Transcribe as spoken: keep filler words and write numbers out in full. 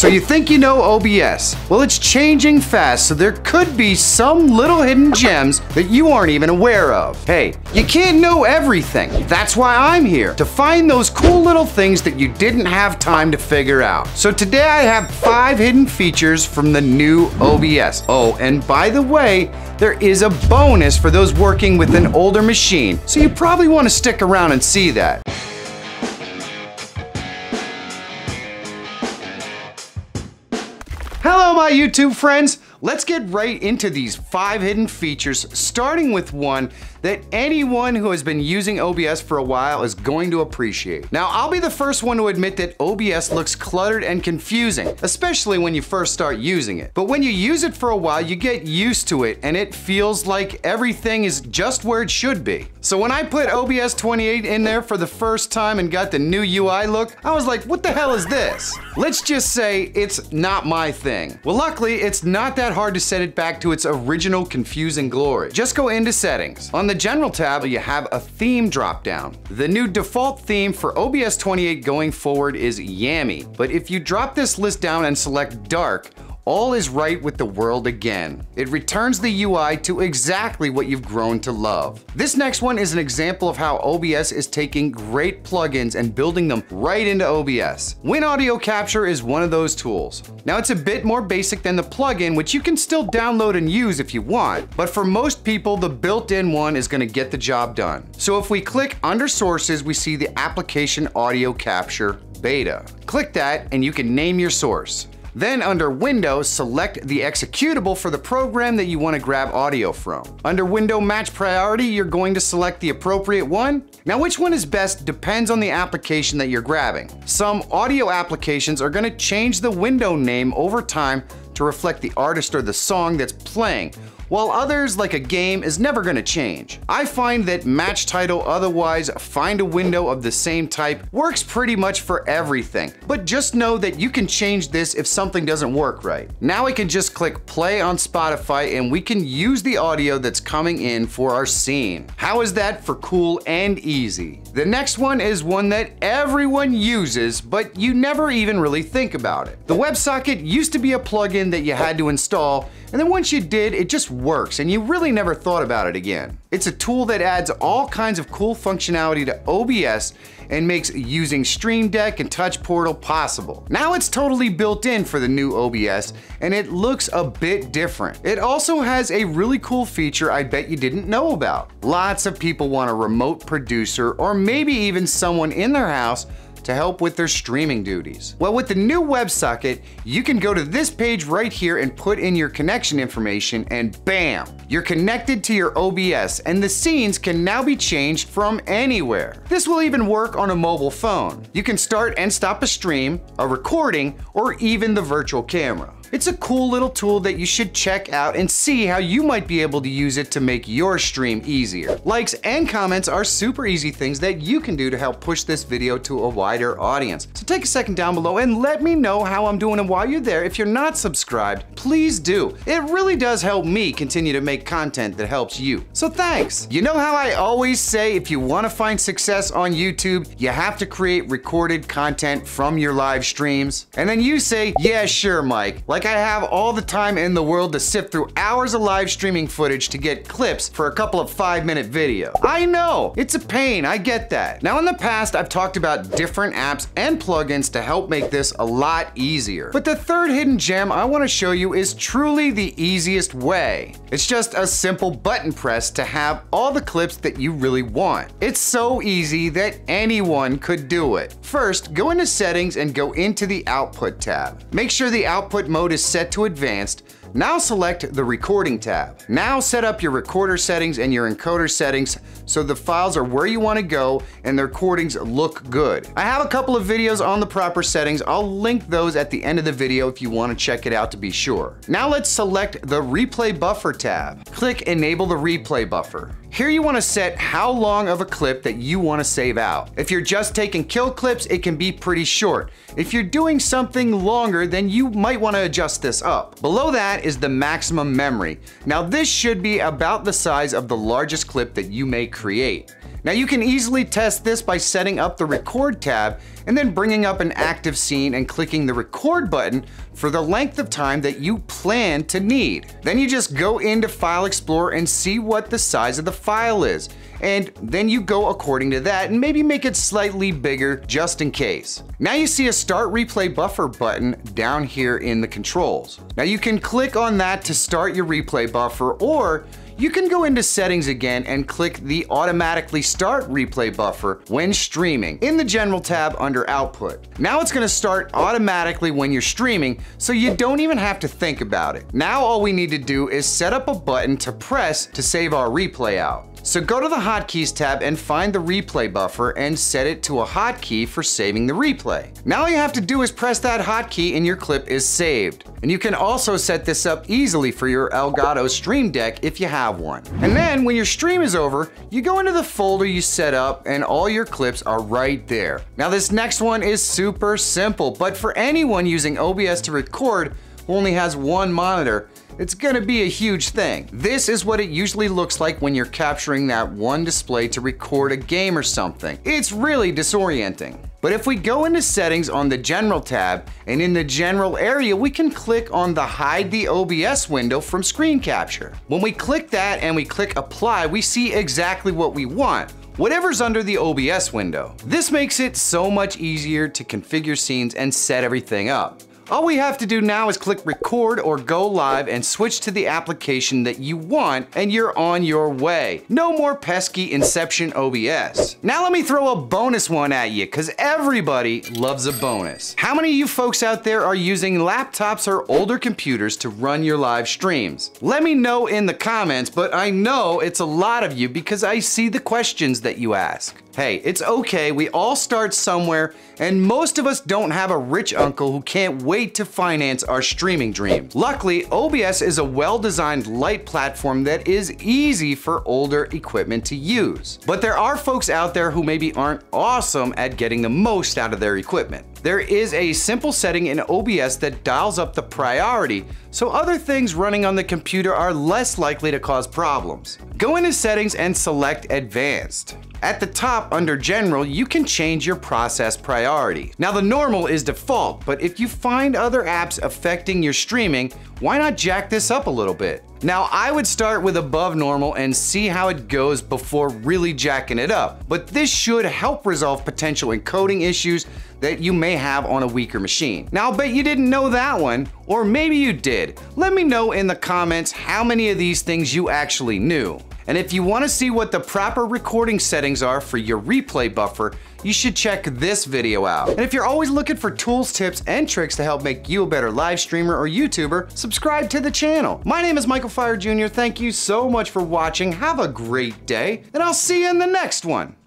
So you think you know O B S. Well, it's changing fast, so there could be some little hidden gems that you aren't even aware of. Hey, you can't know everything. That's why I'm here, to find those cool little things that you didn't have time to figure out. So today I have five hidden features from the new O B S. Oh, and by the way, there is a bonus for those working with an older machine, so you probably want to stick around and see that. Hello, my YouTube friends. Let's get right into these five hidden features, starting with one that anyone who has been using O B S for a while is going to appreciate. Now, I'll be the first one to admit that O B S looks cluttered and confusing, especially when you first start using it. But when you use it for a while, you get used to it and it feels like everything is just where it should be. So when I put O B S twenty-eight in there for the first time and got the new U I look, I was like, what the hell is this? Let's just say it's not my thing. Well, luckily, it's not that hard to set it back to its original confusing glory. Just go into settings. On the general tab, you have a theme dropdown. The new default theme for O B S twenty-eight going forward is YAMI. But if you drop this list down and select dark, all is right with the world again. It returns the U I to exactly what you've grown to love. This next one is an example of how O B S is taking great plugins and building them right into O B S. Win Audio Capture is one of those tools. Now, it's a bit more basic than the plugin, which you can still download and use if you want, but for most people, the built-in one is gonna get the job done. So if we click under sources, we see the application Audio Capture Beta. Click that and you can name your source. Then under Window, select the executable for the program that you want to grab audio from. Under Window Match Priority, you're going to select the appropriate one. Now, which one is best depends on the application that you're grabbing. Some audio applications are going to change the window name over time to reflect the artist or the song that's playing, while others, like a game, is never gonna change. I find that match title, otherwise find a window of the same type, works pretty much for everything, but just know that you can change this if something doesn't work right. Now I can just click play on Spotify and we can use the audio that's coming in for our scene. How is that for cool and easy? The next one is one that everyone uses, but you never even really think about it. The WebSocket used to be a plugin that you had to install, and then once you did, it just works and you really never thought about it again. It's a tool that adds all kinds of cool functionality to O B S and makes using Stream Deck and Touch Portal possible. Now it's totally built in for the new O B S and it looks a bit different. It also has a really cool feature I bet you didn't know about. Lots of people want a remote producer or maybe even someone in their house to help with their streaming duties. Well, with the new WebSocket, you can go to this page right here and put in your connection information and bam, you're connected to your O B S and the scenes can now be changed from anywhere. This will even work on a mobile phone. You can start and stop a stream, a recording, or even the virtual camera. It's a cool little tool that you should check out and see how you might be able to use it to make your stream easier. Likes and comments are super easy things that you can do to help push this video to a wider audience. So take a second down below and let me know how I'm doing, and while you're there, if you're not subscribed, please do. It really does help me continue to make content that helps you. So thanks. You know how I always say, if you want to find success on YouTube, you have to create recorded content from your live streams. And then you say, yeah, sure, Mike. Like Like I have all the time in the world to sift through hours of live streaming footage to get clips for a couple of five minute videos. I know, it's a pain, I get that. Now in the past, I've talked about different apps and plugins to help make this a lot easier. But the third hidden gem I wanna show you is truly the easiest way. It's just a simple button press to have all the clips that you really want. It's so easy that anyone could do it. First, go into settings and go into the output tab. Make sure the output mode is set to advanced. Now select the recording tab. Now set up your recorder settings and your encoder settings so the files are where you want to go and the recordings look good. I have a couple of videos on the proper settings. I'll link those at the end of the video if you want to check it out to be sure. Now let's select the replay buffer tab. Click enable the replay buffer. Here you want to set how long of a clip that you want to save out. If you're just taking kill clips, it can be pretty short. If you're doing something longer, then you might want to adjust this up. Below that that is the maximum memory. Now this should be about the size of the largest clip that you may create. Now you can easily test this by setting up the record tab and then bringing up an active scene and clicking the record button for the length of time that you plan to need. Then you just go into File Explorer and see what the size of the file is. And then you go according to that and maybe make it slightly bigger just in case. Now you see a Start Replay Buffer button down here in the controls. Now you can click on that to start your replay buffer, or you can go into settings again and click the automatically start replay buffer when streaming in the general tab under output. Now it's going to start automatically when you're streaming, so you don't even have to think about it. Now all we need to do is set up a button to press to save our replay out. So go to the Hotkeys tab and find the replay buffer and set it to a hotkey for saving the replay. Now all you have to do is press that hotkey and your clip is saved. And you can also set this up easily for your Elgato Stream Deck if you have one. And then when your stream is over, you go into the folder you set up and all your clips are right there. Now this next one is super simple, but for anyone using O B S to record who only has one monitor, it's gonna be a huge thing. This is what it usually looks like when you're capturing that one display to record a game or something. It's really disorienting. But if we go into settings on the general tab, and in the general area, we can click on the hide the O B S window from screen capture. When we click that and we click apply, we see exactly what we want, whatever's under the O B S window. This makes it so much easier to configure scenes and set everything up. All we have to do now is click record or go live and switch to the application that you want, and you're on your way. No more pesky Inception O B S. Now let me throw a bonus one at you, because everybody loves a bonus. How many of you folks out there are using laptops or older computers to run your live streams? Let me know in the comments, but I know it's a lot of you because I see the questions that you ask. Hey, it's okay, we all start somewhere, and most of us don't have a rich uncle who can't wait to finance our streaming dream. Luckily, O B S is a well-designed light platform that is easy for older equipment to use. But there are folks out there who maybe aren't awesome at getting the most out of their equipment. There is a simple setting in O B S that dials up the priority, so other things running on the computer are less likely to cause problems. Go into Settings and select Advanced. At the top under General, you can change your process priority. Now the normal is default, but if you find other apps affecting your streaming, why not jack this up a little bit? Now I would start with above normal and see how it goes before really jacking it up, but this should help resolve potential encoding issues that you may have on a weaker machine. Now I'll bet you didn't know that one, or maybe you did. Let me know in the comments how many of these things you actually knew. And if you want to see what the proper recording settings are for your replay buffer, you should check this video out. And if you're always looking for tools, tips, and tricks to help make you a better live streamer or YouTuber, subscribe to the channel. My name is Michael Feyrer Junior Thank you so much for watching. Have a great day, and I'll see you in the next one.